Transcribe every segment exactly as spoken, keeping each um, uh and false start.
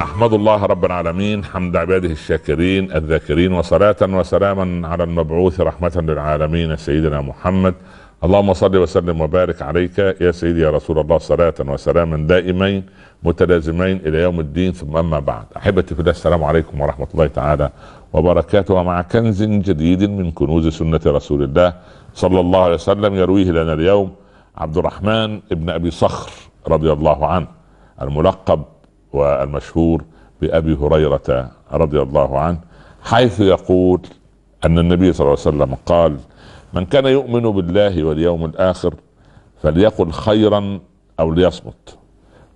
أحمد الله رب العالمين حمد عباده الشاكرين الذاكرين، وصلاة وسلاما على المبعوث رحمة للعالمين سيدنا محمد. اللهم صل وسلم وبارك عليك يا سيدي يا رسول الله، صلاة وسلاما دائمين متلازمين إلى يوم الدين. ثم أما بعد، أحبتي في الله، السلام عليكم ورحمة الله تعالى وبركاته. ومع كنز جديد من كنوز سنة رسول الله صلى الله عليه وسلم، يرويه لنا اليوم عبد الرحمن ابن أبي صخر رضي الله عنه، الملقب والمشهور بأبي هريرة رضي الله عنه، حيث يقول أن النبي صلى الله عليه وسلم قال: من كان يؤمن بالله واليوم الآخر فليقل خيرا أو ليصمت،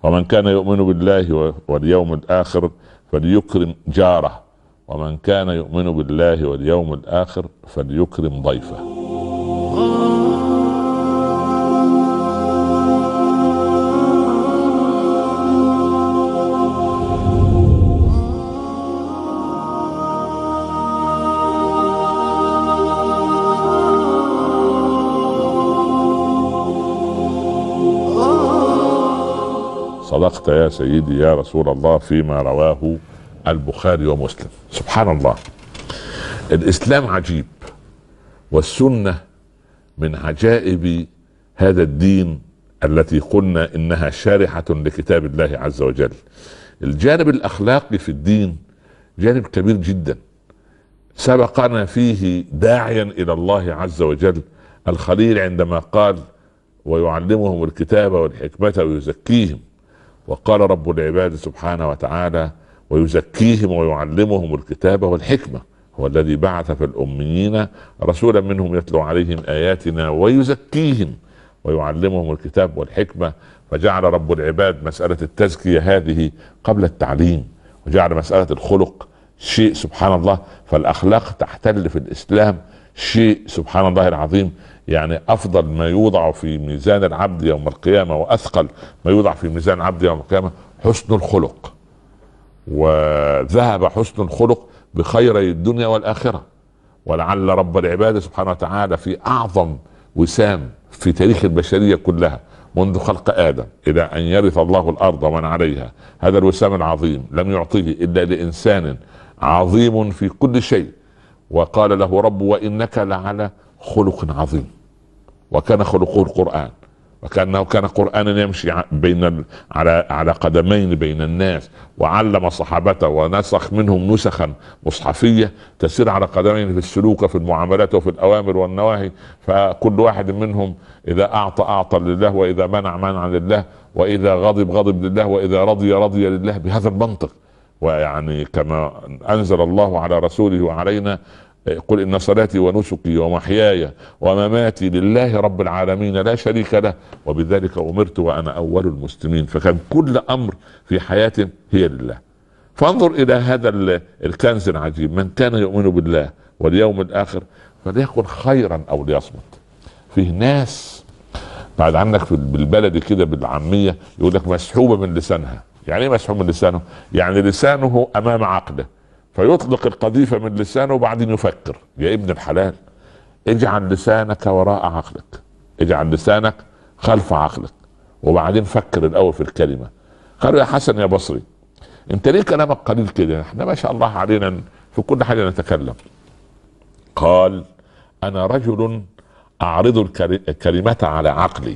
ومن كان يؤمن بالله واليوم الآخر فليكرم جاره، ومن كان يؤمن بالله واليوم الآخر فليكرم ضيفه. صدقت يا سيدي يا رسول الله فيما رواه البخاري ومسلم. سبحان الله، الإسلام عجيب، والسنة من عجائب هذا الدين التي قلنا إنها شارحة لكتاب الله عز وجل. الجانب الأخلاقي في الدين جانب كبير جدا، سبقنا فيه داعيا إلى الله عز وجل الخليل عندما قال: ويعلمهم الكتاب والحكمة ويزكيهم. وقال رب العباد سبحانه وتعالى: ويزكيهم ويعلمهم الكتاب والحكمة، هو الذي بعث في الأميين رسولا منهم يتلو عليهم آياتنا ويزكيهم ويعلمهم الكتاب والحكمة. فجعل رب العباد مسألة التزكية هذه قبل التعليم، وجعل مسألة الخلق شيء سبحان الله. فالأخلاق تحتل في الإسلام شيء سبحان الله العظيم، يعني أفضل ما يوضع في ميزان العبد يوم القيامة وأثقل ما يوضع في ميزان العبد يوم القيامة حسن الخلق. وذهب حسن الخلق بخيري الدنيا والآخرة. ولعل رب العباد سبحانه وتعالى في أعظم وسام في تاريخ البشرية كلها منذ خلق آدم إلى أن يرث الله الأرض ومن عليها، هذا الوسام العظيم لم يعطيه إلا لإنسان عظيم في كل شيء. وقال له رب: وإنك لعلى خلق عظيم، وكان خلقه القرآن، وكأنه كان قرآنا يمشي بين على على قدمين بين الناس، وعلم صحابته ونسخ منهم نسخا مصحفية تسير على قدمين في السلوك وفي المعاملات وفي الأوامر والنواهي. فكل واحد منهم إذا أعطى أعطى لله، وإذا منع منع لله، وإذا غضب غضب لله، وإذا رضي رضي لله، بهذا المنطق. ويعني كما أنزل الله على رسوله وعلينا: قل إن صلاتي ونسكي ومحياي ومماتي لله رب العالمين لا شريك له، وبذلك أمرت وأنا أول المسلمين. فكان كل أمر في حياته هي لله. فانظر إلى هذا الكنز العجيب: من كان يؤمن بالله واليوم الآخر فليقل خيرا أو ليصمت. فيه ناس بعد عنك بالبلد كده بالعامية يقول لك مسحوبة من لسانها. يعني ايه مسحوب من لسانه؟ يعني لسانه أمام عقله، فيطلق القذيفة من لسانه وبعدين يفكر. يا ابن الحلال، اجعل لسانك وراء عقلك، اجعل لسانك خلف عقلك، وبعدين فكر الأول في الكلمة. قالوا: يا حسن يا بصري، انت ليه كلامك قليل كده؟ احنا ما شاء الله علينا في كل حاجة نتكلم. قال: أنا رجل أعرض الكلمة على عقلي،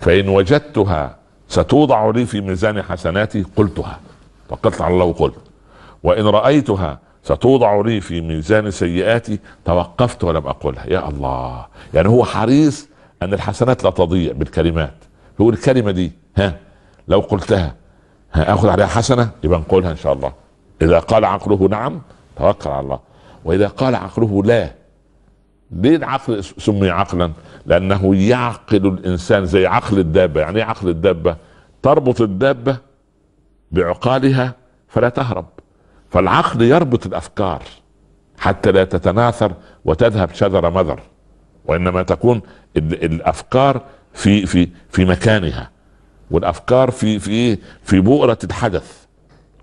فإن وجدتها ستوضع لي في ميزان حسناتي قلتها، توكلت على الله وقلت، وإن رأيتها ستوضع لي في ميزان سيئاتي توقفت ولم أقولها. يا الله، يعني هو حريص أن الحسنات لا تضيع بالكلمات. يقول الكلمة دي ها لو قلتها هأخذ عليها حسنة، يبقى نقولها إن شاء الله. إذا قال عقله نعم توكل على الله، وإذا قال عقله لا. ليه العقل سمي عقلا؟ لأنه يعقل الإنسان زي عقل الدابة. يعني عقل الدابة تربط الدابة بعقالها فلا تهرب، فالعقل يربط الأفكار حتى لا تتناثر وتذهب شذر مذر، وإنما تكون الأفكار في في في مكانها، والأفكار في في في بؤرة الحدث،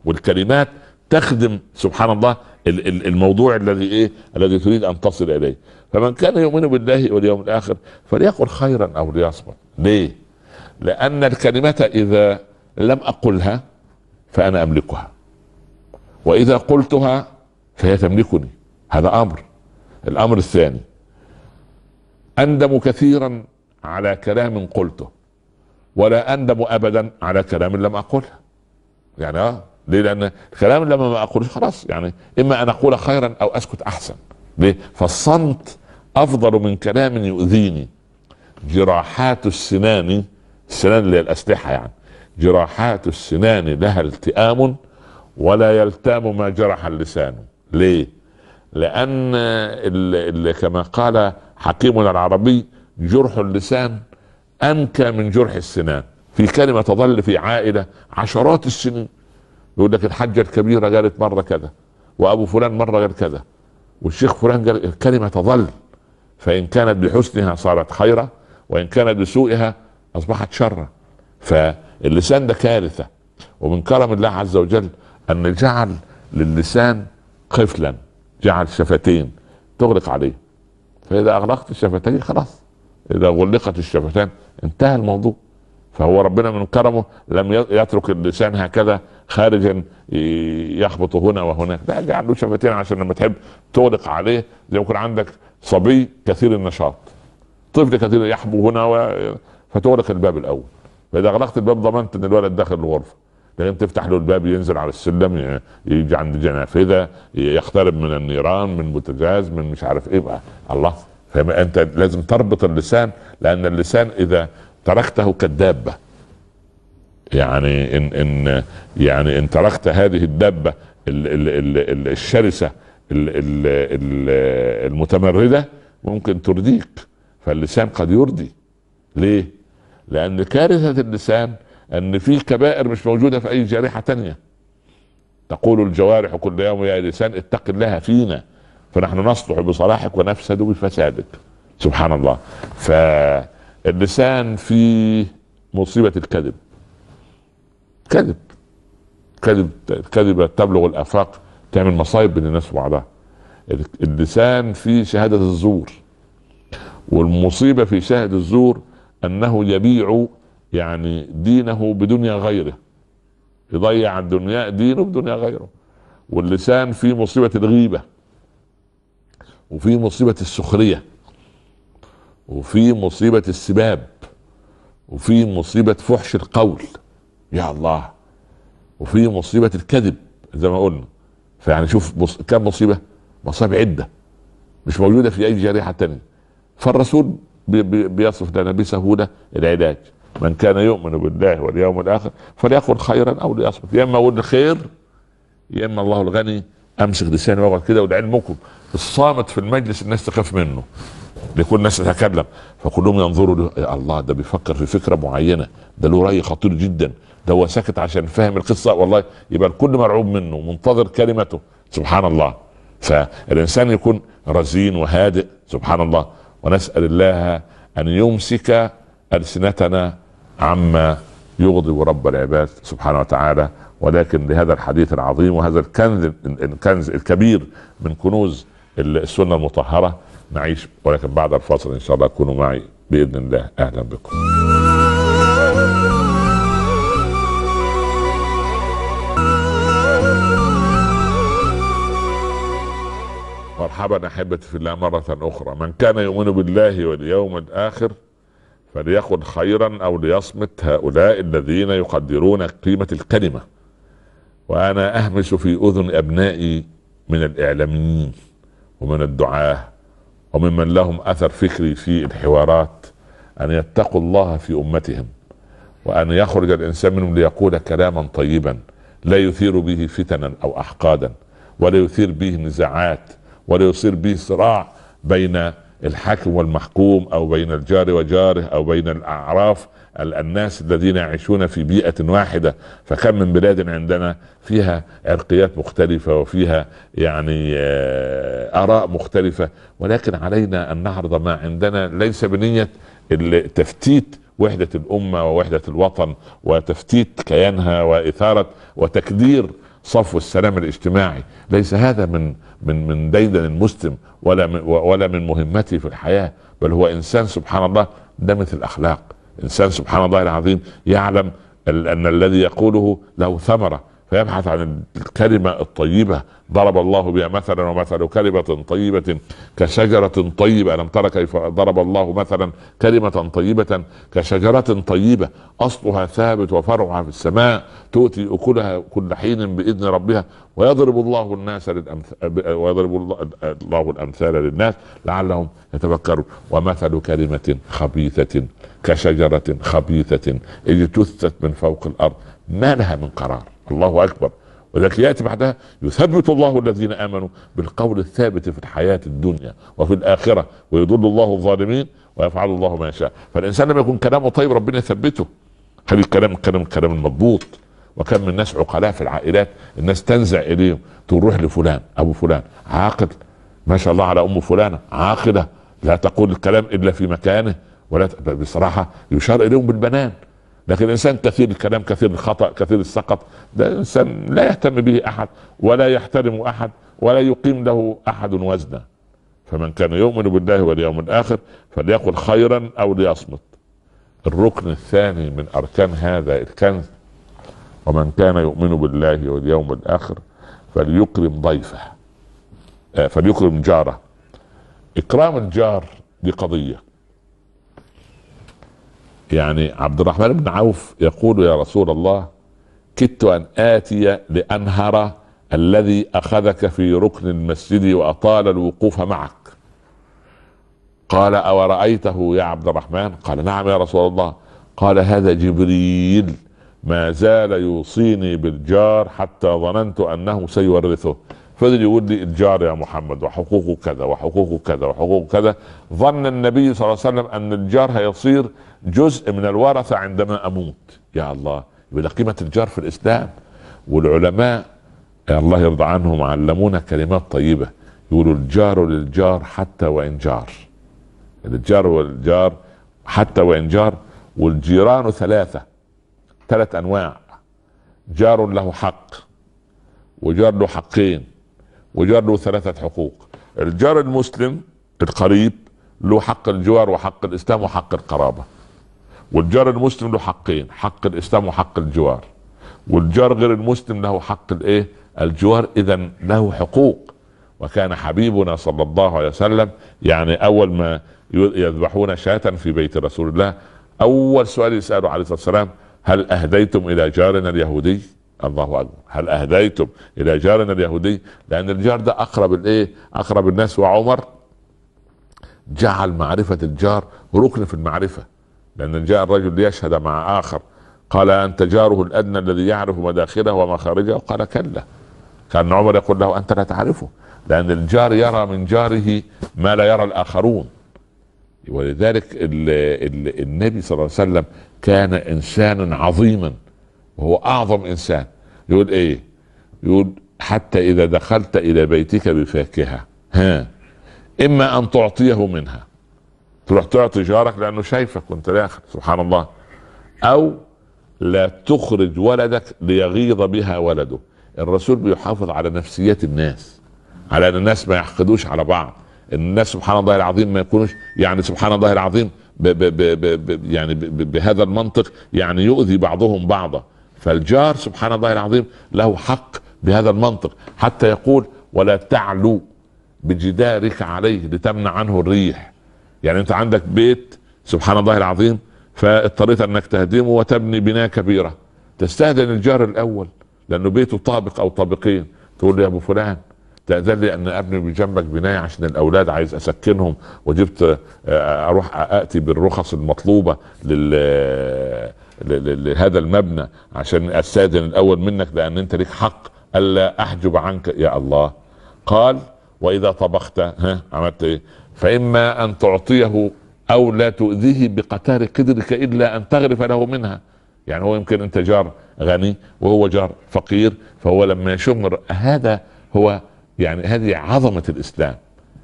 والكلمات تخدم سبحان الله الموضوع الذي ايه الذي تريد ان تصل اليه. فمن كان يؤمن بالله واليوم الاخر فليقل خيرا او ليصمت. ليه؟ لان الكلمة اذا لم اقلها فانا املكها، وإذا قلتها فهي تملكني. هذا أمر. الأمر الثاني، أندم كثيرا على كلام قلته ولا أندم أبدا على كلام لم أقوله. يعني آه ليه؟ لأن الكلام لما ما أقوله خلاص، يعني إما أن أقول خيرا أو أسكت أحسن. ليه؟ فالصمت أفضل من كلام يؤذيني. جراحات السنان، السنان اللي هي الأسلحة يعني، جراحات السنان لها التئام ولا يلتام ما جرح اللسان. ليه؟ لأن اللي كما قال حكيمنا العربي جرح اللسان أنكى من جرح السنان. في كلمة تظل في عائلة عشرات السنين، يقول لك الحجة الكبيرة قالت مرة كذا، وأبو فلان مرة قال كذا، والشيخ فلان قال. الكلمة تظل، فإن كانت بحسنها صارت خيرة، وإن كانت بسوءها أصبحت شرة. فاللسان ده كارثة. ومن كرم الله عز وجل أن جعل للسان قفلا، جعل شفتين تغلق عليه، فإذا أغلقت الشفتين خلاص، إذا غلقت الشفتان انتهى الموضوع. فهو ربنا من كرمه لم يترك اللسان هكذا خارجا يخبط هنا وهنا، لا، جعل له شفتين عشان لما تحب تغلق عليه، زي ما يكون عندك صبي كثير النشاط، طفل كثير يحبو هنا و... فتغلق الباب الأول، فإذا أغلقت الباب ضمنت إن الولد داخل الغرفة. لكن تفتح له الباب ينزل على السلم، يجي عند الجنافذة، يقترب من النيران، من بوتجاز، من مش عارف إيه بقى. الله، فأنت لازم تربط اللسان، لأن اللسان إذا تركته كالدابة، يعني إن إن يعني إن تركت هذه الدابة الشرسة المتمردة ممكن ترديك، فاللسان قد يردي. ليه؟ لأن كارثة اللسان أن فيه كبائر مش موجودة في أي جريحة تانية. تقول الجوارح كل يوم يا لسان اتق الله فينا فنحن نصلح بصلاحك ونفسد بفسادك. سبحان الله. فاللسان فيه مصيبة الكذب، كذب كذب كذبة تبلغ الآفاق، تعمل مصايب بين الناس وبعضها. اللسان فيه شهادة الزور، والمصيبة في شهادة الزور أنه يبيع يعني دينه بدنيا غيره، يضيع الدنيا دينه بدنيا غيره. واللسان فيه مصيبة الغيبة، وفيه مصيبة السخرية، وفيه مصيبة السباب، وفيه مصيبة فحش القول يا الله، وفيه مصيبة الكذب زي ما قلنا. فيعني شوف مص... كم مصيبة مصائب عدة مش موجودة في أي جريحة تانية. فالرسول بي... بي... بيصف لنا بسهولة العلاج. من كان يؤمن بالله واليوم الآخر فليقل خيرا أو ليصمت. يا إما أقول خير، يا إما الله الغني أمسك لساني وأقعد كده. ولعلمكم الصامت في المجلس الناس تخاف منه، لكل الناس تتكلم، فكلهم ينظروا له. يا الله ده بيفكر في فكرة معينة، ده له رأي خطير جدا، ده هو ساكت عشان فاهم القصة، والله يبقى الكل مرعوب منه منتظر كلمته. سبحان الله. فالإنسان يكون رزين وهادئ. سبحان الله. ونسأل الله أن يمسك ألسنتنا عما يغضب رب العباد سبحانه وتعالى. ولكن لهذا الحديث العظيم وهذا الكنز الكنز الكبير من كنوز السنة المطهرة نعيش، ولكن بعد الفاصل إن شاء الله. كونوا معي بإذن الله. أهلا بكم. مرحبا أحبتي في الله مرة أخرى. من كان يؤمن بالله واليوم الآخر فليقل خيرا أو ليصمت. هؤلاء الذين يقدرون قيمة الكلمة. وأنا أهمس في أذن أبنائي من الإعلاميين ومن الدعاة وممن لهم أثر فكري في الحوارات أن يتقوا الله في أمتهم، وأن يخرج الإنسان منهم ليقول كلاما طيبا لا يثير به فتنا أو أحقادا، ولا يثير به نزاعات، ولا يصير به صراع بين الحاكم والمحكوم، أو بين الجار وجاره، أو بين الأعراف، الناس الذين يعيشون في بيئة واحدة. فكم من بلاد عندنا فيها عرقيات مختلفة وفيها يعني آراء مختلفة، ولكن علينا أن نعرض ما عندنا ليس بنية التفتيت وحدة الأمة ووحدة الوطن وتفتيت كيانها وإثارة وتكدير صفو السلام الاجتماعي. ليس هذا من من من ديدن المسلم ولا من ولا من مهمته في الحياة. بل هو إنسان سبحان الله دمث الأخلاق، إنسان سبحان الله العظيم يعلم أن الذي يقوله له ثمرة، فيبحث عن الكلمة الطيبة. ضرب الله بها مثلا ومثل كلمة طيبة كشجرة طيبة، ألم ترى كيف ضرب الله مثلا كلمة طيبة كشجرة طيبة أصلها ثابت وفرعها في السماء تؤتي أكلها كل حين بإذن ربها ويضرب الله الناس للأمثال ويضرب الله الأمثال للناس لعلهم يتفكرون. ومثل كلمة خبيثة كشجرة خبيثة اجتثت من فوق الأرض ما لها من قرار. الله أكبر. وذلك يأتي بعدها يثبت الله الذين آمنوا بالقول الثابت في الحياة الدنيا وفي الآخرة ويضل الله الظالمين ويفعل الله ما يشاء. فالإنسان لما يكون كلامه طيب ربنا يثبته، خلي الكلام الكلام الكلام المضبوط. وكم من ناس عقلاء في العائلات الناس تنزع إليهم تروح لفلان، أبو فلان عاقل ما شاء الله على أم فلانة عاقلة لا تقول الكلام إلا في مكانه ولا بصراحة يشار إليهم بالبنان. لكن إنسان كثير الكلام كثير الخطأ كثير السقط ده إنسان لا يهتم به أحد ولا يحترم أحد ولا يقيم له أحد وزنا. فمن كان يؤمن بالله واليوم الآخر فليقل خيرا أو ليصمت. الركن الثاني من أركان هذا الكنز ومن كان يؤمن بالله واليوم الآخر فليكرم ضيفه فليكرم جاره. إكرام الجار دي قضية. يعني عبد الرحمن بن عوف يقول يا رسول الله كدت أن آتي لأنهر الذي أخذك في ركن المسجد وأطال الوقوف معك. قال أورأيته يا عبد الرحمن؟ قال نعم يا رسول الله. قال هذا جبريل ما زال يوصيني بالجار حتى ظننت أنه سيورثه. فضل يقول لي الجار يا محمد وحقوقه كذا وحقوقه كذا وحقوقه كذا. ظن النبي صلى الله عليه وسلم أن الجار هيصير جزء من الورثة عندما أموت. يا الله يبقى قيمة الجار في الإسلام. والعلماء الله يرضى عنهم علمونا كلمات طيبة يقولوا الجار للجار حتى وإن جار. الجار والجار حتى وإن جار. والجيران ثلاثة ثلاث أنواع، جار له حق وجار له حقين وجار له ثلاثة حقوق. الجار المسلم القريب له حق الجوار وحق الإسلام وحق القرابة. والجار المسلم له حقين، حق الإسلام وحق الجوار. والجار غير المسلم له حق الإيه؟ الجوار. إذن له حقوق. وكان حبيبنا صلى الله عليه وسلم يعني أول ما يذبحون شاة في بيت رسول الله أول سؤال يسأله عليه الصلاة والسلام هل أهديتم إلى جارنا اليهودي؟ الله أكبر. هل أهديتم إلى جارنا اليهودي؟ لأن الجار ده أقرب الإيه؟ أقرب الناس. وعمر جعل معرفة الجار ركن في المعرفة لأن جاء الرجل ليشهد مع آخر قال أنت جاره الأدنى الذي يعرف مداخله ومخارجه؟ قال كلا. كان عمر يقول له أنت لا تعرفه لأن الجار يرى من جاره ما لا يرى الآخرون. ولذلك ال ال النبي صلى الله عليه وسلم كان إنسانا عظيما وهو أعظم إنسان. يقول إيه؟ يقول حتى إذا دخلت إلى بيتك بفاكهة ها إما أن تعطيه منها تروح تعطي جارك لأنه شايفك وانت داخل سبحان الله، أو لا تخرج ولدك ليغيظ بها ولده. الرسول بيحافظ على نفسيات الناس على أن الناس ما يحقدوش على بعض، الناس سبحان الله العظيم ما يكونوش يعني سبحان الله العظيم ب ب ب ب يعني ب بهذا المنطق يعني يؤذي بعضهم بعضا. فالجار سبحان الله العظيم له حق بهذا المنطق حتى يقول ولا تعلو بجدارك عليه لتمنع عنه الريح. يعني انت عندك بيت سبحان الله العظيم فاضطريت انك تهدمه وتبني بناء كبيرة، تستهدن الجار الاول لانه بيته طابق او طابقين تقول له يا ابو فلان تأذن لي ان ابني بجنبك بناية عشان الاولاد عايز اسكنهم وجبت اروح اتي بالرخص المطلوبة لهذا المبنى عشان استاذن الاول منك لان انت لك حق الا احجب عنك. يا الله. قال واذا طبخت ها عملت ايه؟ فإما أن تعطيه أو لا تؤذيه بقتار قدرك إلا أن تغرف له منها. يعني هو يمكن أنت جار غني وهو جار فقير فهو لما يشمر هذا هو يعني هذه عظمة الإسلام،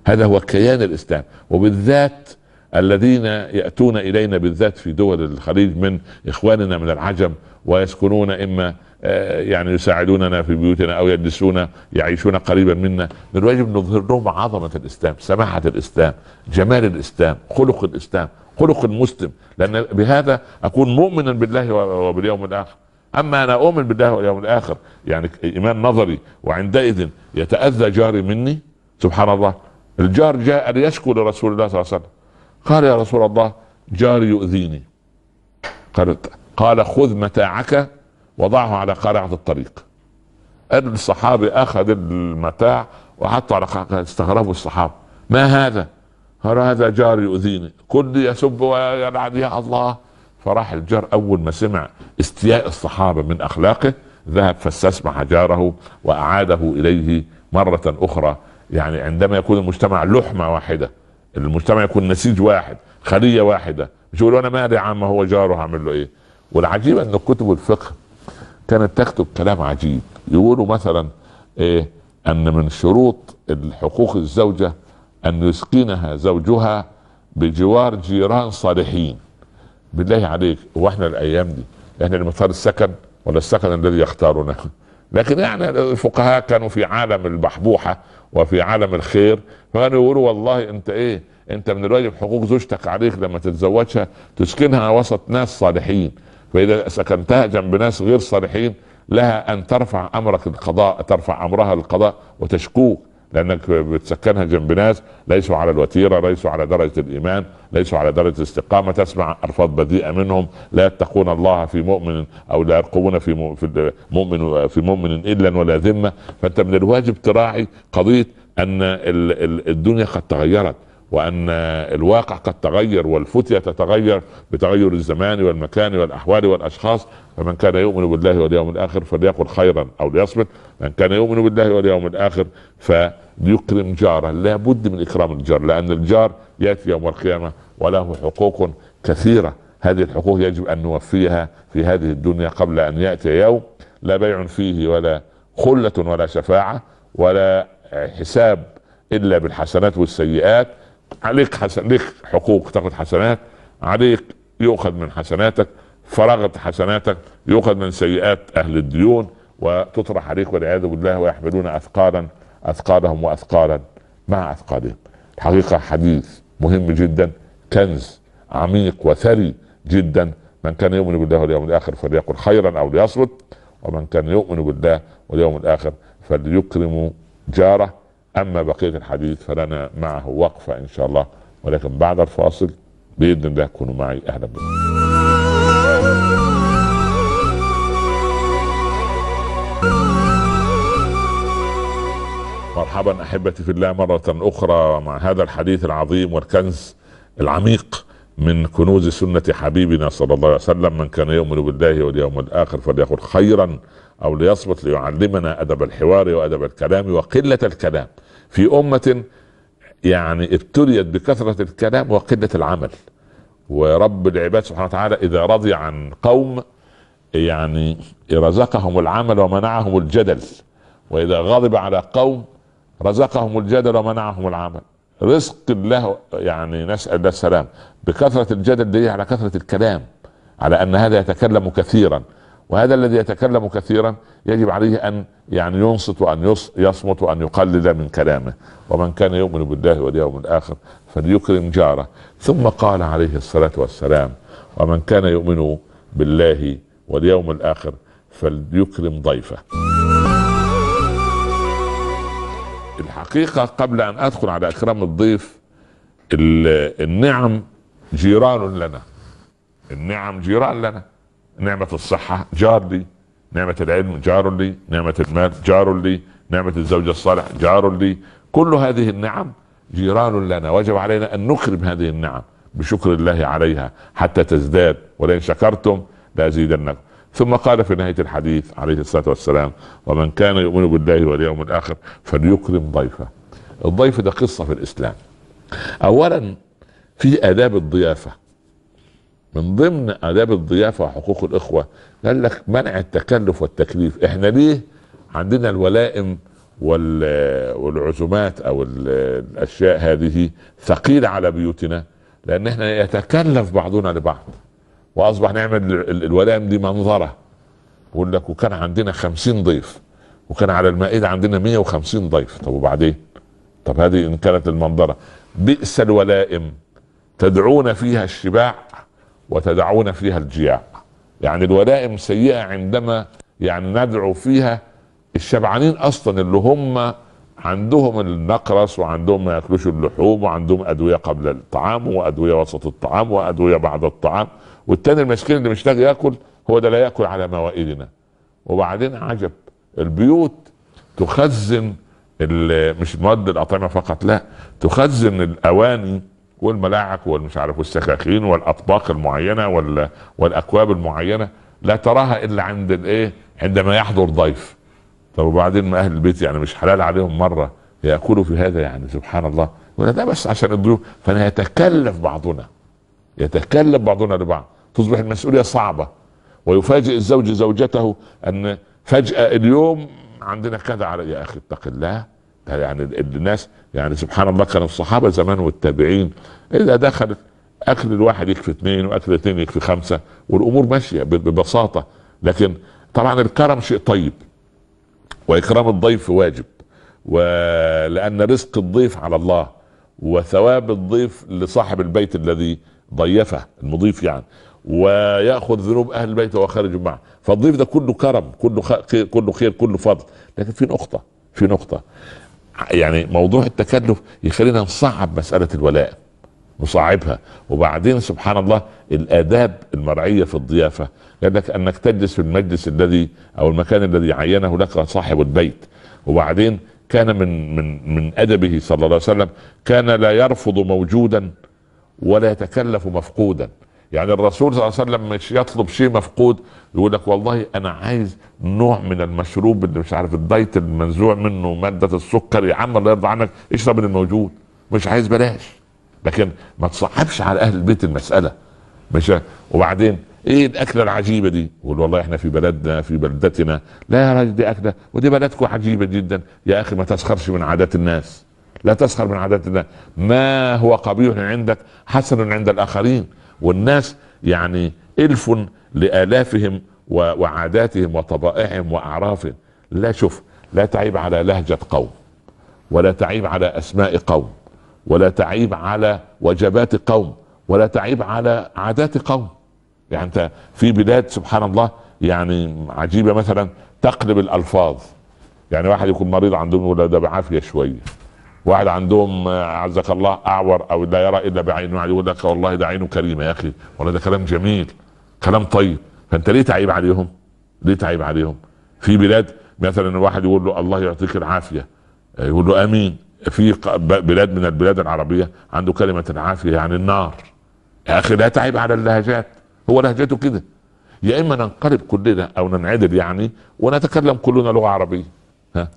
هذا هو كيان الإسلام. وبالذات الذين يأتون إلينا بالذات في دول الخليج من إخواننا من العجم ويسكنون إما يعني يساعدوننا في بيوتنا أو يجلسون يعيشون قريبا منا، من الواجب نظهر لهم عظمة الإسلام سماحة الإسلام جمال الإسلام خلق الإسلام خلق المسلم لأن بهذا أكون مؤمنا بالله وباليوم الآخر. اما انا اؤمن بالله واليوم الاخر يعني ايمان نظري، وعندئذ يتاذى جاري مني. سبحان الله، الجار جاء ليشكو لرسول الله صلى الله عليه وسلم، قال يا رسول الله جاري يؤذيني، قال قال خذ متاعك وضعه على قارعه الطريق. الصحابي اخذ المتاع وحطه على قارعه، استغربوا الصحابه، ما هذا؟ قال هذا جاري يؤذيني، كل يسب ويلعن يا الله. فراح الجار اول ما سمع استياء الصحابه من اخلاقه ذهب فاستسمح جاره واعاده اليه مره اخرى. يعني عندما يكون المجتمع لحمه واحده، المجتمع يكون نسيج واحد، خليه واحده، مش يقولوا انا مالي عم هو جاره هعمل له ايه. والعجيب ان كتب الفقه كانت تكتب كلام عجيب، يقولوا مثلا ايه ان من شروط حقوق الزوجه ان يسكنها زوجها بجوار جيران صالحين. بالله عليك، واحنا الايام دي احنا اللي بنختار السكن ولا السكن الذي يختارونه؟ لكن يعني الفقهاء كانوا في عالم البحبوحه وفي عالم الخير، فكانوا يقولوا والله انت ايه، انت من الواجب حقوق زوجتك عليك لما تتزوجها تسكنها وسط ناس صالحين، فاذا سكنتها جنب ناس غير صالحين لها ان ترفع امرك القضاء، ترفع امرها للقضاء وتشكوك، لانك بتسكنها جنب ناس ليسوا على الوتيره، ليسوا على درجه الايمان، ليسوا على درجه الاستقامه، تسمع الفاظ بذيئه منهم، لا يتقون الله في مؤمن او لا يرقبون في مؤمن في مؤمن الا ولا ذمه. فانت من الواجب تراعي قضيه ان الدنيا قد تغيرت، وان الواقع قد تغير، والفتية تتغير بتغير الزمان والمكان والاحوال والاشخاص. فمن كان يؤمن بالله واليوم الاخر فليقل خيرا او ليصمت، من كان يؤمن بالله واليوم الاخر فليكرم جاره. لا بد من اكرام الجار، لان الجار ياتي يوم القيامه وله حقوق كثيره، هذه الحقوق يجب ان نوفيها في هذه الدنيا قبل ان ياتي يوم لا بيع فيه ولا خله ولا شفاعه ولا حساب الا بالحسنات والسيئات. عليك حسن، ليك حقوق، تاخذ حسنات، عليك يؤخذ من حسناتك، فرغت حسناتك يؤخذ من سيئات اهل الديون وتطرح عليك والعياذ بالله. ويحملون اثقالا اثقالهم واثقالا مع اثقالهم. الحقيقه حديث مهم جدا، كنز عميق وثري جدا. من كان يؤمن بالله واليوم الاخر فليقل خيرا او ليصمت، ومن كان يؤمن بالله واليوم الاخر فليكرم جاره. اما بقية الحديث فلنا معه وقفة ان شاء الله، ولكن بعد الفاصل باذن الله كونوا معي. اهلا بكم. مرحبا احبتي في الله مرة اخرى مع هذا الحديث العظيم والكنز العميق من كنوز سنة حبيبنا صلى الله عليه وسلم. من كان يؤمن بالله واليوم الاخر فليقل خيرا او ليصمت، ليعلمنا ادب الحوار وادب الكلام وقلة الكلام في امة يعني ابتليت بكثرة الكلام وقلة العمل. ورب العباد سبحانه وتعالى اذا رضي عن قوم يعني رزقهم العمل ومنعهم الجدل، واذا غضب على قوم رزقهم الجدل ومنعهم العمل. رزق الله يعني نسأل الله السلام. بكثرة الجدل دي على كثرة الكلام، على ان هذا يتكلم كثيرا، وهذا الذي يتكلم كثيرا يجب عليه ان يعني ينصت وان يصمت وان يقلل من كلامه. ومن كان يؤمن بالله واليوم الاخر فليكرم جاره. ثم قال عليه الصلاة والسلام: ومن كان يؤمن بالله واليوم الاخر فليكرم ضيفه. الحقيقة قبل ان ادخل على اكرام الضيف، النعم جيران لنا، النعم جيران لنا، نعمة الصحة جار لي، نعمة العلم جار لي، نعمة المال جار لي، نعمة الزوجة الصالحة جار لي، كل هذه النعم جيران لنا. وجب علينا ان نكرم هذه النعم بشكر الله عليها حتى تزداد، ولئن شكرتم لازيدنكم. ثم قال في نهاية الحديث عليه الصلاة والسلام: ومن كان يؤمن بالله واليوم الاخر فليكرم ضيفه. الضيف ده قصة في الاسلام. اولا في اداب الضيافة، من ضمن اداب الضيافه وحقوق الاخوه قال لك منع التكلف والتكليف. احنا ليه عندنا الولائم والعزومات او الاشياء هذه ثقيله على بيوتنا؟ لان احنا يتكلف بعضنا لبعض، واصبح نعمل الولائم دي منظره. بقول لك وكان عندنا خمسين ضيف، وكان على المائده عندنا مئة وخمسين ضيف، طب وبعدين؟ طب هذه ان كانت المنظره. بئس الولائم تدعون فيها الشباع وتدعون فيها الجياع. يعني الولائم سيئة عندما يعني ندعو فيها الشبعانين اصلا اللي هم عندهم النقرس وعندهم ما ياكلوش اللحوم وعندهم ادوية قبل الطعام وادوية وسط الطعام وادوية بعد الطعام، والتاني المسكين اللي مش لاقي ياكل هو ده لا ياكل على موائدنا. وبعدين عجب، البيوت تخزن مش مواد الاطعمه فقط، لا تخزن الاواني والملاعق والمش عارف والسكاكين والاطباق المعينه والاكواب المعينه لا تراها الا عند الايه؟ عندما يحضر ضيف. طب وبعدين ما اهل البيت يعني مش حلال عليهم مره ياكلوا في هذا؟ يعني سبحان الله. ولا ده بس عشان الضيوف، فانا يتكلف بعضنا يتكلف بعضنا لبعض، تصبح المسؤوليه صعبه. ويفاجئ الزوج زوجته ان فجاه اليوم عندنا كذا على، يا اخي اتق الله. يعني الناس يعني سبحان الله كانوا الصحابه زمان والتابعين اذا دخلت اكل الواحد يكفي اثنين واكل اثنين يكفي خمسه والامور ماشيه ببساطه. لكن طبعا الكرم شيء طيب واكرام الضيف واجب، ولان رزق الضيف على الله وثواب الضيف لصاحب البيت الذي ضيفه المضيف يعني، ويأخذ ذنوب أهل البيت وخارج معه. فالضيف ده كله كرم كله خير كله, خير كله فضل. لكن في نقطة في نقطة يعني موضوع التكلف يخلينا نصعب مسألة الولاء نصعبها. وبعدين سبحان الله الآداب المرعية في الضيافة، لأنك أنك تجلس في المجلس الذي أو المكان الذي عينه لك صاحب البيت. وبعدين كان من من من أدبه صلى الله عليه وسلم كان لا يرفض موجودا ولا يتكلف مفقودا. يعني الرسول صلى الله عليه وسلم مش يطلب شيء مفقود يقول لك والله انا عايز نوع من المشروب اللي مش عارف الدايت المنزوع منه ماده السكر، يا عم الله يرضى عنك اشرب من الموجود، مش عايز بلاش. لكن ما تصعبش على اهل البيت المساله مش. وبعدين ايه الاكله العجيبه دي؟ يقول والله احنا في بلدنا في بلدتنا، لا يا راجل دي اكله ودي بلدكم عجيبه جدا. يا اخي ما تسخرش من عادات الناس، لا تسخر من عادات الناس. ما هو قبيح عندك حسن عند الاخرين. والناس يعني ألف لآلافهم وعاداتهم وطبائعهم وأعرافهم. لا شوف، لا تعيب على لهجة قوم، ولا تعيب على أسماء قوم، ولا تعيب على وجبات قوم، ولا تعيب على عادات قوم. يعني أنت في بلاد سبحان الله يعني عجيبة، مثلا تقلب الألفاظ. يعني واحد يكون مريض عندهم ولا ده بعافية شوية، واحد عندهم عزك الله اعور او لا يرى الا بعينه، يعني يقول لك والله ده عينه كريمه يا اخي، ولا ده كلام جميل كلام طيب. فانت ليه تعيب عليهم؟ ليه تعيب عليهم؟ في بلاد مثلا واحد يقول له الله يعطيك العافيه يقول له امين. في بلاد من البلاد العربيه عنده كلمه العافيه يعني النار. يا اخي لا تعيب على اللهجات، هو لهجته كده. يا اما ننقلب كلنا او ننعدل يعني ونتكلم كلنا لغه عربيه. ها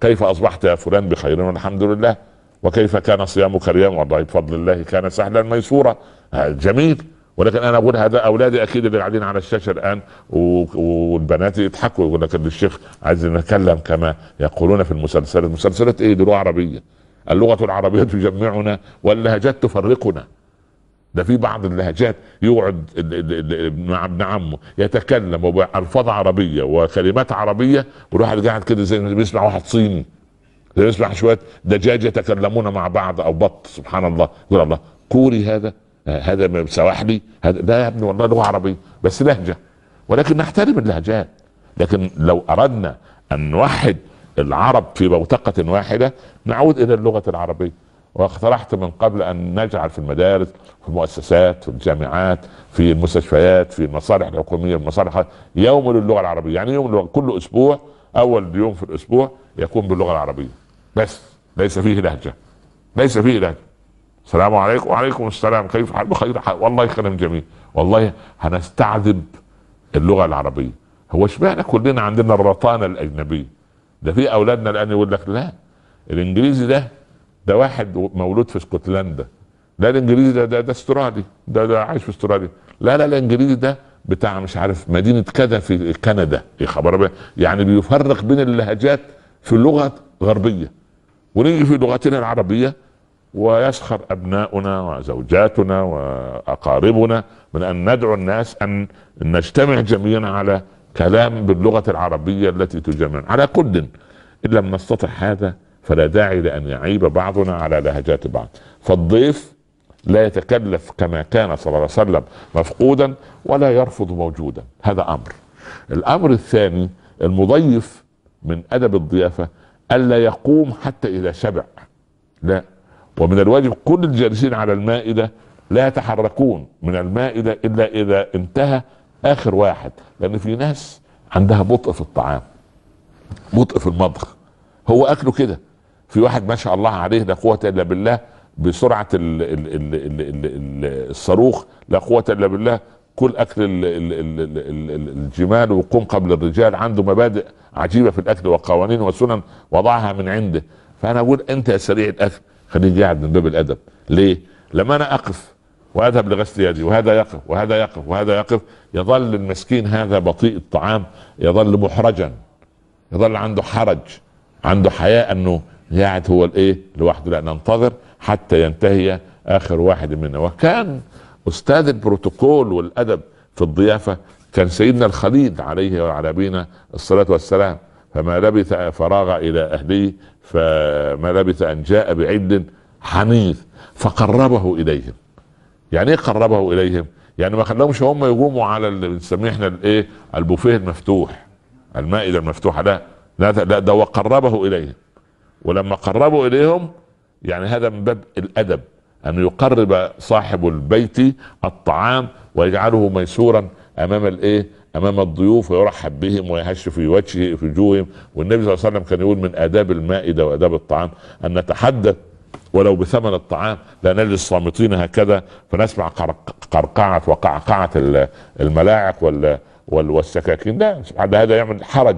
كيف أصبحت يا فلان؟ بخير والحمد لله. وكيف كان صيامك اليوم؟ والله بفضل الله كان سهلا ميسورا. جميل. ولكن أنا أقول هذا أولادي أكيد اللي قاعدين على الشاشة الآن والبنات يضحكوا يقول لك الشيخ عايز نتكلم كما يقولون في المسلسلات. مسلسلات إيه؟ لغة عربية. اللغة العربية تجمعنا واللهجات تفرقنا. ده في بعض اللهجات يقعد مع ابن عمه يتكلم وبألفاظ عربيه وكلمات عربيه، والواحد قاعد كده زي ما بيسمع واحد صيني، زي ما بيسمع شويه دجاج يتكلمون مع بعض او بط. سبحان الله يقول الله كوري هذا هذا سواحلي هذا. لا يا ابني والله لغه عربيه بس لهجه. ولكن نحترم اللهجات. لكن لو اردنا ان نوحد العرب في بوتقه واحده نعود الى اللغه العربيه. واقترحت من قبل ان نجعل في المدارس في المؤسسات في الجامعات في المستشفيات في المصالح الحكوميه المصالح يوم للغه العربيه. يعني يوم للغة كل اسبوع اول يوم في الاسبوع يكون باللغه العربيه بس ليس فيه لهجه ليس فيه لهجه. السلام عليكم. وعليكم السلام. كيف حال؟ بخير حال. والله كلام جميل. والله هنستعذب اللغه العربيه. هو اشمعنى كلنا عندنا الرطانه الاجنبيه؟ ده في اولادنا الان يقول لك لا الانجليزي ده ده واحد مولود في اسكتلندا، ده الانجليزي ده ده, ده استرالي، ده, ده عايش في استراليا، لا لا الانجليزي ده بتاع مش عارف مدينه كذا في كندا. يا خبر يعني بيفرق بين اللهجات في اللغه الغربيه. ونيجي في لغتنا العربيه ويسخر ابناؤنا وزوجاتنا واقاربنا من ان ندعو الناس ان نجتمع جميعا على كلام باللغه العربيه التي تجمعنا على كل. ان لم نستطع هذا فلا داعي لأن يعيب بعضنا على لهجات بعض. فالضيف لا يتكلف كما كان صلى الله عليه وسلم مفقودا ولا يرفض موجودا. هذا أمر. الأمر الثاني المضيف من أدب الضيافة ألا يقوم حتى إذا شبع، لا، ومن الواجب كل الجالسين على المائدة لا يتحركون من المائدة إلا إذا انتهى آخر واحد، لأن في ناس عندها بطء في الطعام، بطء في المضغ، هو أكله كده. في واحد ما شاء الله عليه لا قوة إلا بالله، بسرعة ال ال ال ال ال الصاروخ، لا قوة إلا بالله، كل أكل ال ال ال ال الجمال وقوم قبل الرجال، عنده مبادئ عجيبة في الأكل وقوانين وسنن وضعها من عنده. فأنا أقول أنت يا سريع الأكل خليك قاعد من باب الأدب. ليه؟ لما أنا أقف وأذهب لغسل يدي وهذا يقف وهذا يقف وهذا يقف، يظل المسكين هذا بطيء الطعام، يظل محرجا، يظل عنده حرج، عنده حياء أنه قاعد هو الإيه لوحده. لا، ننتظر حتى ينتهي آخر واحد منا. وكان أستاذ البروتوكول والأدب في الضيافة كان سيدنا الخليل عليه وعلى بينا الصلاة والسلام، فما لبث فراغ إلى أهله، فما لبث أن جاء بعجل حنيذ فقربه إليهم. يعني إيه قربه إليهم؟ يعني ما خلوهمش هم يقوموا على اللي بنسميه إحنا الإيه البوفيه المفتوح، المائدة المفتوحة، لا لا لا، ده وقربه إليهم. ولما قربوا إليهم يعني هذا من باب الأدب، أن يقرب صاحب البيت الطعام ويجعله ميسورا أمام الإيه؟ أمام الضيوف، ويرحب بهم ويهش في وجهه في وجوههم. والنبي صلى الله عليه وسلم كان يقول من آداب المائدة وآداب الطعام أن نتحدث ولو بثمن الطعام، لا نجلس صامتين هكذا فنسمع قرقعة وقعقعة الملاعق والسكاكين، لا، هذا يعمل حرج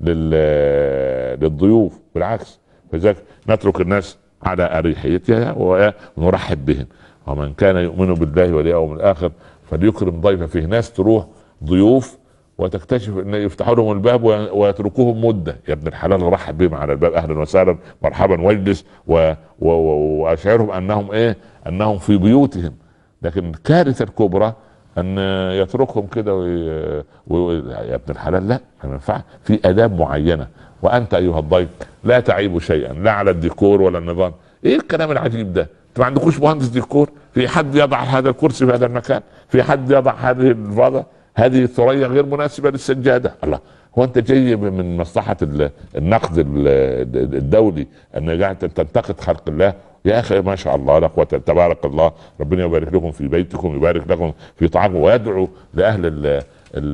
للضيوف، بالعكس. فذلك نترك الناس على أريحيتها ونرحب بهم. ومن كان يؤمن بالله واليوم الآخر فليكرم ضيفه. فيه ناس تروح ضيوف وتكتشف ان يفتحوا لهم الباب ويتركوهم مده، يا ابن الحلال رحب بهم على الباب، اهلا وسهلا، مرحبا، واجلس، واشعرهم انهم ايه انهم في بيوتهم. لكن الكارثه الكبرى ان يتركهم كده ويقول يا ابن الحلال لا، ما ينفعش، في اداب معينه، وانت ايها الضيف لا تعيب شيئا، لا على الديكور ولا النظام. ايه الكلام العجيب ده؟ انت ما عندكوش مهندس ديكور؟ في حد يضع هذا الكرسي في هذا المكان؟ في حد يضع هذه الفضه؟ هذه الثريا غير مناسبه للسجاده. الله، هو انت جاي من مصلحه النقد الدولي ان قاعد تنتقد خلق الله؟ يا اخي ما شاء الله لا قوه، تبارك الله، ربنا يبارك لكم في بيتكم، يبارك لكم في طعامكم. ويدعو لاهل ال ال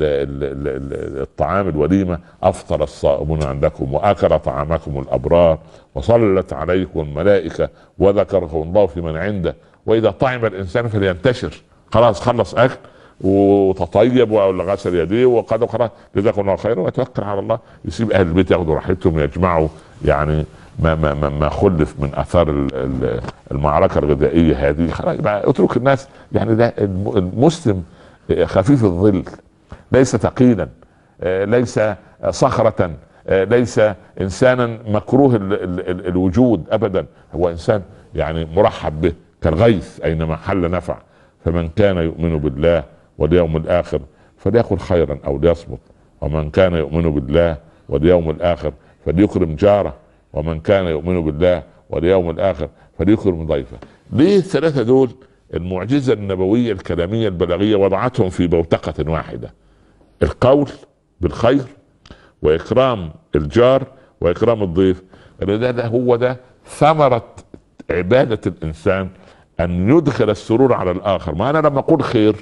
ال ال الطعام، الوليمه، افطر الصائمون عندكم واكل طعامكم الابرار وصلت عليكم الملائكه وذكركم الله في من عنده. واذا طعم الانسان فلينتشر، خلاص خلص اكل وتطيب وغسل يديه وقد خلاص، جزاك الله خيرا، ويتوكل على الله، يسيب اهل البيت ياخدوا راحتهم، يجمعوا يعني ما ما ما خلف من اثار المعركه الغذائيه هذه. خلاص اترك الناس، يعني ده المسلم خفيف الظل، ليس ثقيلا، ليس صخره، ليس انسانا مكروه الوجود ابدا، هو انسان يعني مرحب به كالغيث اينما حل نفع. فمن كان يؤمن بالله واليوم الآخر فليقل خيرا أو ليصمت، ومن كان يؤمن بالله واليوم الآخر فليكرم جاره، ومن كان يؤمن بالله واليوم الآخر فليكرم ضيفه. ليه الثلاثة دول المعجزة النبوية الكلامية البلاغية وضعتهم في بوتقة واحدة؟ القول بالخير وإكرام الجار وإكرام الضيف. ده, ده هو ده ثمرة عبادة الإنسان، أن يدخل السرور على الآخر. ما أنا لما أقول خير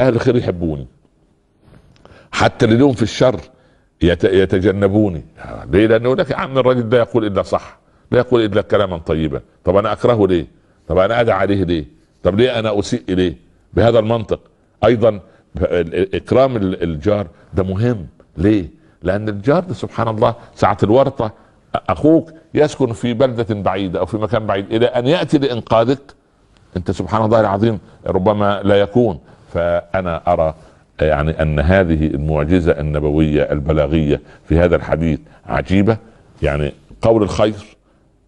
اهل الخير يحبوني، حتى اللي لهم في الشر يتجنبوني. ليه؟ لانه لك يا عم الراجل ده يقول الا صح، لا يقول الا كلاما طيبا، طب انا اكرهه ليه؟ طب انا ادعى عليه ليه؟ طب ليه انا اسيء اليه؟ بهذا المنطق. ايضا اكرام الجار ده مهم. ليه؟ لان الجار ده سبحان الله ساعه الورطه اخوك يسكن في بلده بعيده او في مكان بعيد، الى ان ياتي لانقاذك انت سبحان الله العظيم ربما لا يكون. فأنا أرى يعني أن هذه المعجزة النبوية البلاغية في هذا الحديث عجيبة، يعني قول الخير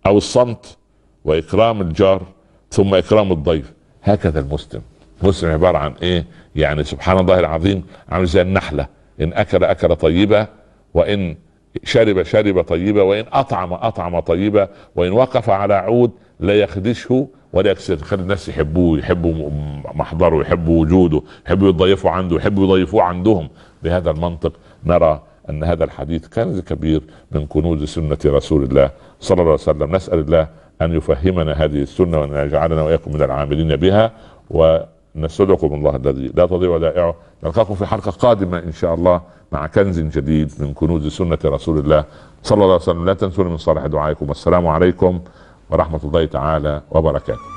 أو الصمت وإكرام الجار ثم إكرام الضيف. هكذا المسلم. المسلم عبارة عن إيه؟ يعني سبحان الله العظيم عامل زي النحلة، إن أكل أكل طيبة، وإن شرب شرب طيبة، وإن أطعم أطعم طيبة، وإن وقف على عود لا يخدشه ولا يكسر، خلي الناس يحبوه، يحبوا محضره، يحبوا وجوده، يحبوا يضيفوا عنده، يحبوا يضيفوه عندهم. بهذا المنطق نرى أن هذا الحديث كنز كبير من كنوز سنة رسول الله صلى الله عليه وسلم. نسأل الله أن يفهمنا هذه السنة وأن يجعلنا وإياكم من العاملين بها، ونسألكم الله الذي لا تضيع ودائعه. نلقاكم في حلقة قادمة إن شاء الله مع كنز جديد من كنوز سنة رسول الله صلى الله عليه وسلم. لا تنسون من صالح دعائكم، والسلام عليكم ورحمة الله تعالى وبركاته.